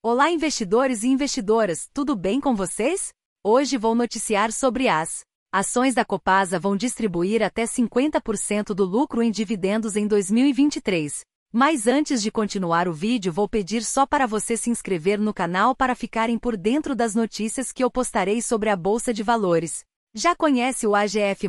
Olá investidores e investidoras, tudo bem com vocês? Hoje vou noticiar sobre as ações da Copasa vão distribuir até 50% do lucro em dividendos em 2023. Mas antes de continuar o vídeo vou pedir só para você se inscrever no canal para ficarem por dentro das notícias que eu postarei sobre a Bolsa de Valores. Já conhece o AGF+?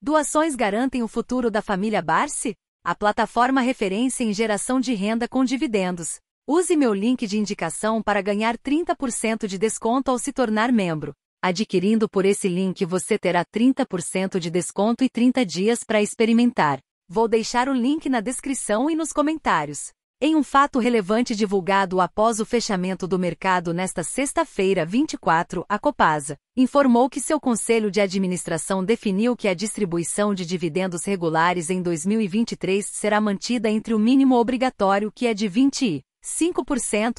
Doações garantem o futuro da família Barsi? A plataforma referência em geração de renda com dividendos. Use meu link de indicação para ganhar 30% de desconto ao se tornar membro. Adquirindo por esse link você terá 30% de desconto e 30 dias para experimentar. Vou deixar o link na descrição e nos comentários. Em um fato relevante divulgado após o fechamento do mercado nesta sexta-feira 24, a Copasa informou que seu conselho de administração definiu que a distribuição de dividendos regulares em 2023 será mantida entre o mínimo obrigatório, que é de 25%,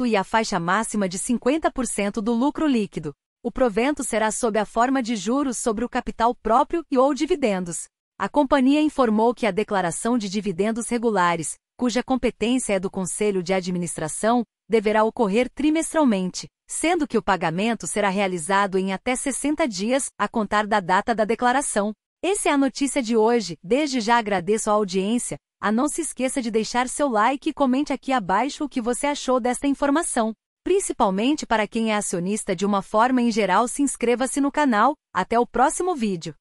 e a faixa máxima de 50% do lucro líquido. O provento será sob a forma de juros sobre o capital próprio e/ou dividendos. A companhia informou que a declaração de dividendos regulares, cuja competência é do Conselho de Administração, deverá ocorrer trimestralmente, sendo que o pagamento será realizado em até 60 dias, a contar da data da declaração. Essa é a notícia de hoje. Desde já agradeço a audiência. Não se esqueça de deixar seu like e comente aqui abaixo o que você achou desta informação. Principalmente para quem é acionista de uma forma em geral, se inscreva-se no canal. Até o próximo vídeo.